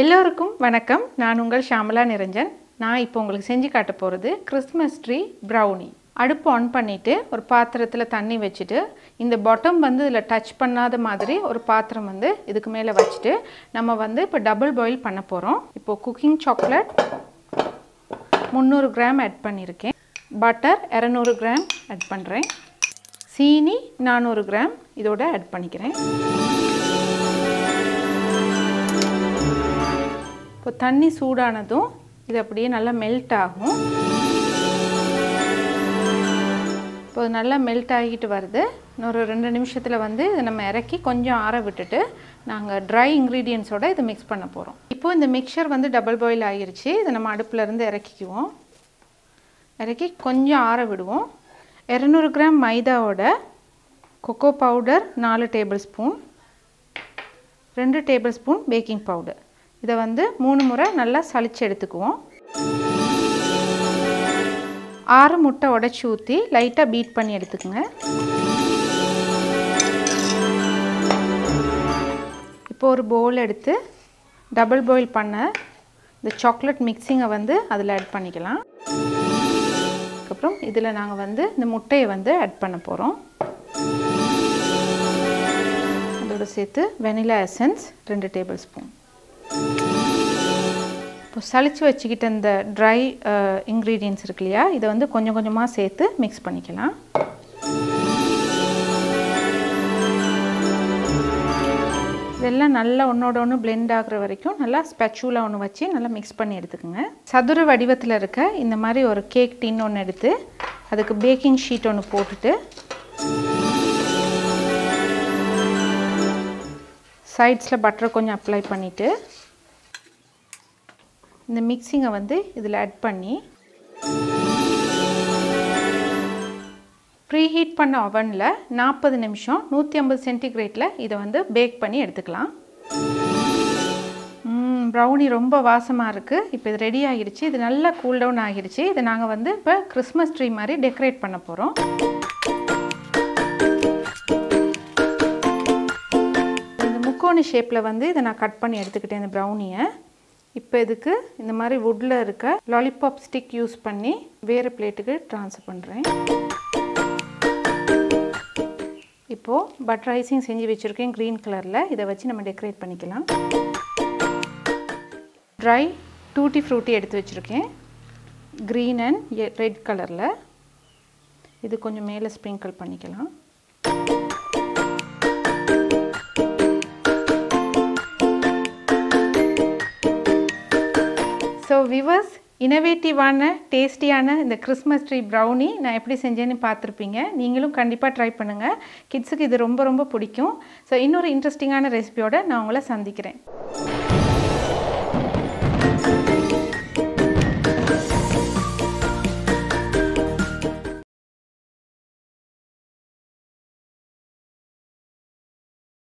எல்லோருக்கும் வணக்கம். நான் உங்கள் ஷாமலா நிரஞ்சன். நான் இப்போ உங்களுக்கு செஞ்சு காட்ட போகிறது கிறிஸ்மஸ் ட்ரீ ப்ரௌனி. அடுப்பு ஆன் பண்ணிவிட்டு ஒரு பாத்திரத்தில் தண்ணி வச்சுட்டு இந்த பாட்டம் வந்து இதில் டச் பண்ணாத மாதிரி ஒரு பாத்திரம் வந்து இதுக்கு மேலே வச்சுட்டு நம்ம வந்து இப்போ டபுள் பாயில் பண்ண போகிறோம். இப்போது குக்கிங் சாக்லேட் 300 கிராம் ஆட் பண்ணியிருக்கேன், பட்டர் 200 கிராம் ஆட் பண்ணுறேன், சீனி 400 கிராம் இதோட ஆட் பண்ணிக்கிறேன். இப்போ தண்ணி சூடானதும் இது அப்படியே நல்லா மெல்ட் ஆகும். இப்போ நல்லா மெல்ட் ஆகிட்டு வருது. இன்னொரு 2 நிமிஷத்தில் வந்து இதை நம்ம இறக்கி கொஞ்சம் ஆற விட்டுட்டு நாங்கள் ட்ரை இன்க்ரீடியன்ஸோடு இதை மிக்ஸ் பண்ண போகிறோம். இப்போது இந்த மிக்சர் வந்து டபுள் பாயில் ஆகிருச்சு. இதை நம்ம அடுப்புலேருந்து இறக்கிக்குவோம். இறக்கி கொஞ்சம் ஆற விடுவோம். 200 கிராம் மைதாவோட cocoa powder 4 tablespoon, 2 tablespoon baking powder, இதை வந்து 3 முறை நல்லா சளிச்சு எடுத்துக்குவோம். 6 முட்டை உடச்சி ஊற்றி லைட்டாக பீட் பண்ணி எடுத்துக்கோங்க. இப்போ ஒரு பவுல் எடுத்து டபுள் பாயில் பண்ண இந்த சாக்லேட் மிக்சிங்கை வந்து அதில் ஆட் பண்ணிக்கலாம். அதுக்கப்புறம் இதில் நாங்கள் வந்து இந்த முட்டையை வந்து ஆட் பண்ண போகிறோம். அதோடு சேர்த்து வெனிலா எசன்ஸ் 2 டேபிள் ஸ்பூன். இப்போ சளிச்சு வச்சுக்கிட்ட இந்த ட்ரை இன்க்ரீடியன்ஸ் இருக்கு இல்லையா, இதை வந்து கொஞ்சம் கொஞ்சமாக சேர்த்து மிக்ஸ் பண்ணிக்கலாம். இதெல்லாம் நல்லா ஒன்றோட ஒன்று பிளெண்ட் ஆகிற வரைக்கும் நல்லா ஸ்பேச்சூலா ஒன்று வச்சு நல்லா மிக்ஸ் பண்ணி எடுத்துக்கோங்க. சதுர வடிவத்தில் இருக்க இந்த மாதிரி ஒரு கேக் டின் ஒன்று எடுத்து அதுக்கு பேக்கிங் ஷீட் ஒன்று போட்டுட்டு சைட்ஸில் பட்டரை கொஞ்சம் அப்ளை பண்ணிவிட்டு இந்த மிக்சிங்கை வந்து இதில் ஆட் பண்ணி ப்ரீஹீட் பண்ண அவனில் 40 நிமிஷம் 150 சென்டிகிரேடில் இதை வந்து பேக் பண்ணி எடுத்துக்கலாம். ப்ரௌனி ரொம்ப வாசமாக இருக்குது. இப்போ இது ரெடி ஆகிடுச்சு. இது நல்லா கூல் டவுன் ஆகிடுச்சு. இதை நாங்கள் வந்து இப்போ கிறிஸ்மஸ் ட்ரீ மாதிரி டெக்கரேட் பண்ண போகிறோம். இந்த முக்கோணி ஷேப்பில் வந்து இதை நான் கட் பண்ணி எடுத்துக்கிட்டேன் இந்த ப்ரௌனியை. இப்போ இதுக்கு இந்த மாதிரி வுட்டில் இருக்க லாலிபாப் ஸ்டிக் யூஸ் பண்ணி வேறு பிளேட்டுக்கு ட்ரான்ஸ்ஃபர் பண்ணுறேன். இப்போது பட்டர் ஐசிங் செஞ்சு வச்சுருக்கேன் க்ரீன் கலரில். இதை வச்சு நம்ம டெக்கரேட் பண்ணிக்கலாம். ட்ரை டூட்டி ஃப்ரூட்டி எடுத்து வச்சுருக்கேன் க்ரீன் அண்ட் ரெட் கலரில். இது கொஞ்சம் மேலே ஸ்ப்ரிங்கிள் பண்ணிக்கலாம். ஸோ விவர்ஸ், இனோவேட்டிவான டேஸ்டியான இந்த கிறிஸ்மஸ் ட்ரீ ப்ரௌனி நான் எப்படி செஞ்சேன்னு பார்த்துருப்பீங்க. நீங்களும் கண்டிப்பாக ட்ரை பண்ணுங்கள். கிட்ஸுக்கு இது ரொம்ப ரொம்ப பிடிக்கும். ஸோ இன்னொரு இன்ட்ரெஸ்டிங்கான ரெசிபியோடு நான் உங்களை சந்திக்கிறேன்.